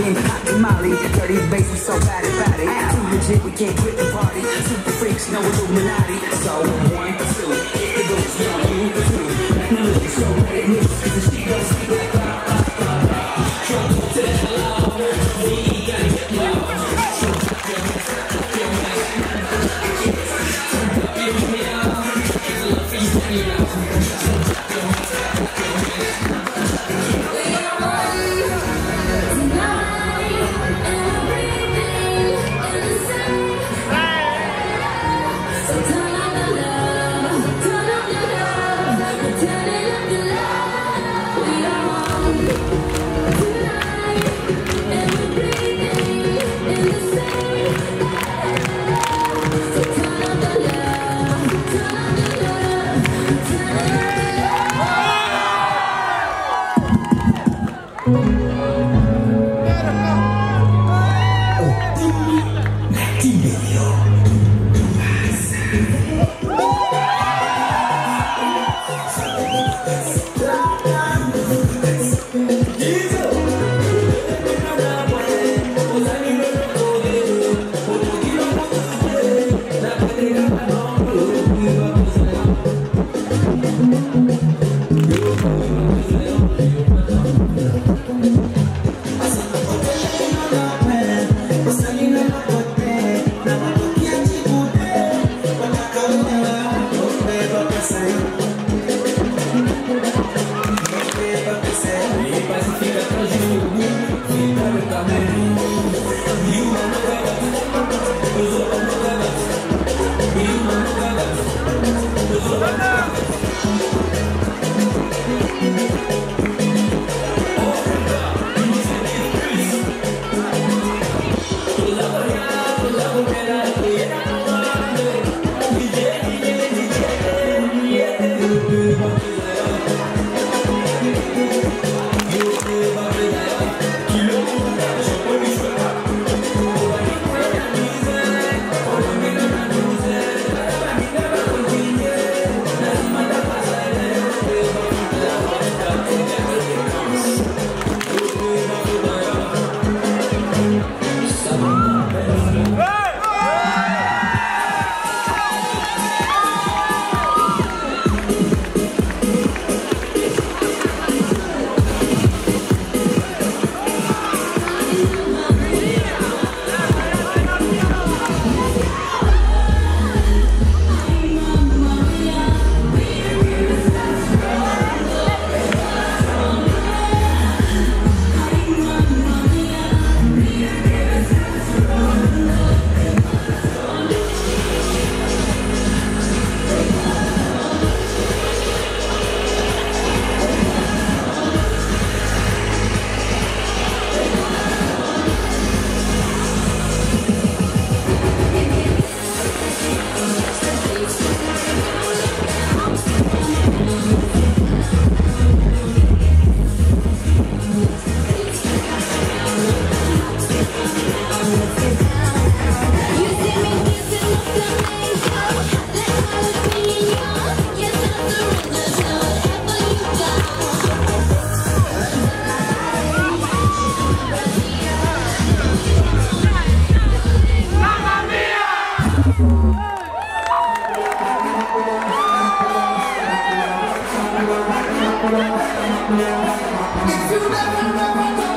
Hot Molly, dirty bass, we so bad about it. Too legit, we can't quit the party. Super freaks, no Illuminati. So one, two, hit the goals, you you three. Let me look, so let it loose, cause the shit don't sleep like trouble to the hell we gotta get loud. If you never know